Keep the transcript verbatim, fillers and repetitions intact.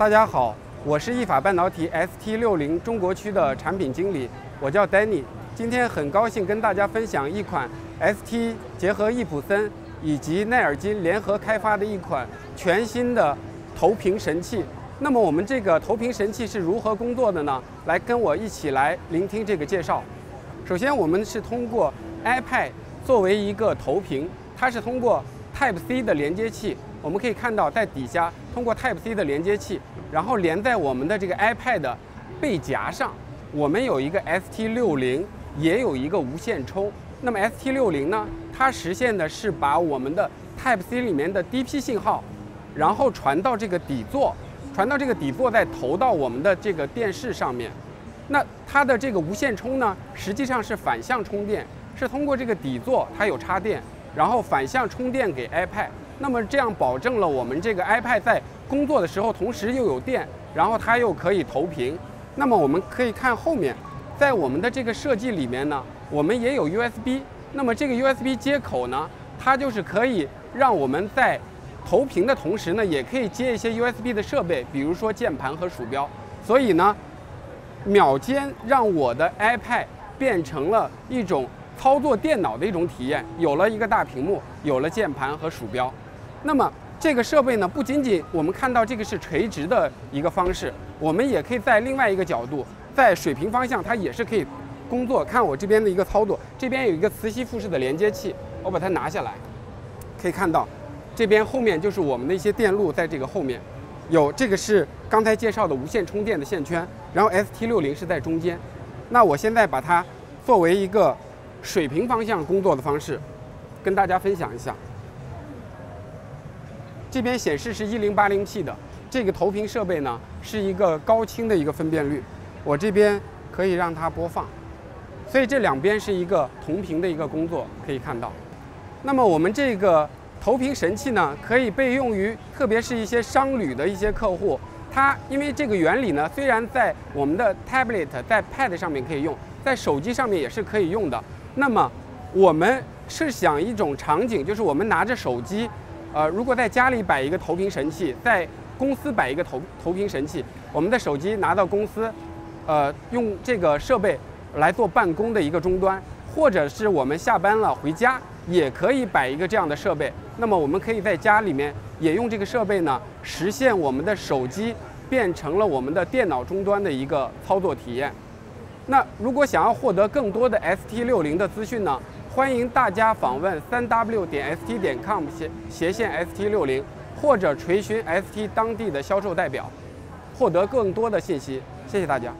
大家好，我是意法半导体 S T 六零中国区的产品经理，我叫 Danny。今天很高兴跟大家分享一款 S T 结合易普森以及奈尔金联合开发的一款全新的投屏神器。那么我们这个投屏神器是如何工作的呢？来跟我一起来聆听这个介绍。首先，我们是通过 iPad 作为一个投屏，它是通过 Type C 的连接器。 我们可以看到，在底下通过 Type C 的连接器，然后连在我们的这个 iPad 的背夹上，我们有一个 S T 六零，也有一个无线充。那么 S T 六零呢，它实现的是把我们的 Type C 里面的 D P 信号，然后传到这个底座，传到这个底座再投到我们的这个电视上面。那它的这个无线充呢，实际上是反向充电，是通过这个底座它有插电，然后反向充电给 iPad。 那么这样保证了我们这个 iPad 在工作的时候，同时又有电，然后它又可以投屏。那么我们可以看后面，在我们的这个设计里面呢，我们也有 U S B。那么这个 U S B 接口呢，它就是可以让我们在投屏的同时呢，也可以接一些 U S B 的设备，比如说键盘和鼠标。所以呢，秒间让我的 iPad 变成了一种操作电脑的一种体验，有了一个大屏幕，有了键盘和鼠标。 那么这个设备呢，不仅仅我们看到这个是垂直的一个方式，我们也可以在另外一个角度，在水平方向它也是可以工作。看我这边的一个操作，这边有一个磁吸附式的连接器，我把它拿下来，可以看到，这边后面就是我们的一些电路，在这个后面有这个是刚才介绍的无线充电的线圈，然后 S T 六零是在中间。那我现在把它作为一个水平方向工作的方式，跟大家分享一下。 这边显示是 一零八零 P 的，这个投屏设备呢是一个高清的一个分辨率，我这边可以让它播放，所以这两边是一个同屏的一个工作，可以看到。那么我们这个投屏神器呢，可以被用于特别是一些商旅的一些客户，它因为这个原理呢，虽然在我们的 tablet 在 pad 上面可以用，在手机上面也是可以用的。那么我们是想一种场景，就是我们拿着手机。 呃，如果在家里摆一个投屏神器，在公司摆一个投投屏神器，我们的手机拿到公司，呃，用这个设备来做办公的一个终端，或者是我们下班了回家也可以摆一个这样的设备。那么我们可以在家里面也用这个设备呢，实现我们的手机变成了我们的电脑终端的一个操作体验。那如果想要获得更多的 S T 六零的资讯呢？ 欢迎大家访问 三 W 点 S T 点 com 斜斜线 S T 六零， 或者垂询 S T 当地的销售代表，获得更多的信息。谢谢大家。